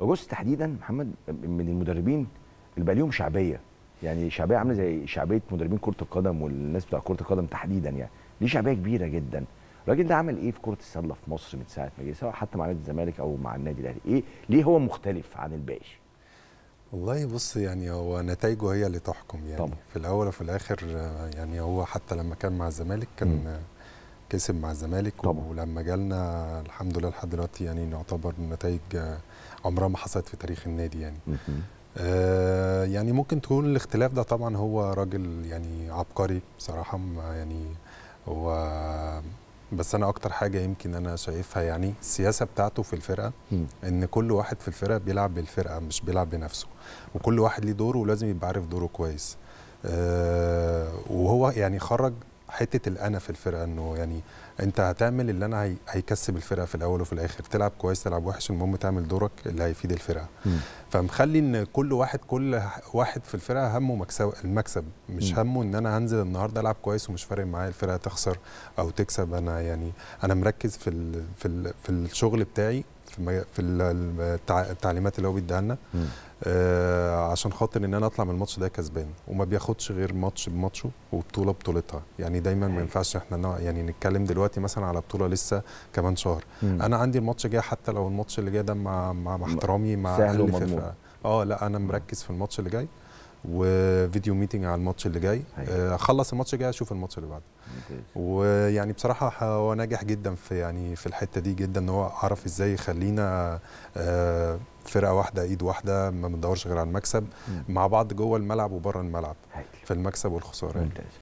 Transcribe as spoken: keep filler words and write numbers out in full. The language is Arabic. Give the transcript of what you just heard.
روس تحديدا محمد من المدربين اللي بقى ليهم شعبيه، يعني شعبيه عامله زي شعبيه مدربين كره القدم والناس بتاع كره القدم تحديدا، يعني ليه شعبيه كبيره جدا. الراجل ده عمل ايه في كره السله في مصر من ساعه ما جه، سواء حتى مع نادي الزمالك او مع النادي الاهلي؟ ايه ليه هو مختلف عن الباقي؟ والله بص، يعني هو نتائجه هي اللي تحكم يعني طبعا. في الاول وفي الاخر يعني هو حتى لما كان مع الزمالك كان م. كسب مع الزمالك طبعا. ولما جالنا الحمد لله لحد دلوقتي يعني نعتبر نتائج عمرها ما حصلت في تاريخ النادي يعني. م -م. آه يعني ممكن تقول الاختلاف ده طبعا. هو راجل يعني عبقري بصراحه يعني، هو بس انا اكتر حاجه يمكن انا شايفها يعني السياسه بتاعته في الفرقه، ان كل واحد في الفرقه بيلعب بالفرقه مش بيلعب بنفسه، وكل واحد ليه دوره ولازم يبقى عارف دوره كويس. آه وهو يعني خرج حته الانا في الفرقه، انه يعني انت هتعمل اللي انا هيكسب الفرقه في الاول وفي الاخر، تلعب كويس تلعب وحش المهم تعمل دورك اللي هيفيد الفرقه. م. فمخلي ان كل واحد كل واحد في الفرقه همه مكسب المكسب، مش م. همه ان انا هنزل النهارده العب كويس ومش فارق معايا الفرقه تخسر او تكسب. انا يعني انا مركز في ال في ال في الشغل بتاعي، في في التعليمات اللي هو بيديها لنا، آه عشان خاطر ان انا اطلع من الماتش ده كسبان، وما بياخدش غير ماتش بماتشه وبطوله بطولتها. يعني دايما ما ينفعش احنا يعني نتكلم دلوقتي مثلا على بطوله لسه كمان شهر، مم. انا عندي الماتش جاي، حتى لو الماتش اللي جاي ده مع مع احترامي مع اهل اه لا انا مركز في الماتش اللي جاي، وفيديو ميتنج على الماتش اللي جاي، اخلص الماتش الجاي اشوف الماتش اللي بعده. ويعني بصراحه هو ناجح جدا في يعني في الحته دي جدا، ان هو عرف ازاي يخلينا آه فرقه واحده ايد واحده، ما بندورش غير على المكسب مع بعض جوه الملعب وبره الملعب، في المكسب والخساره.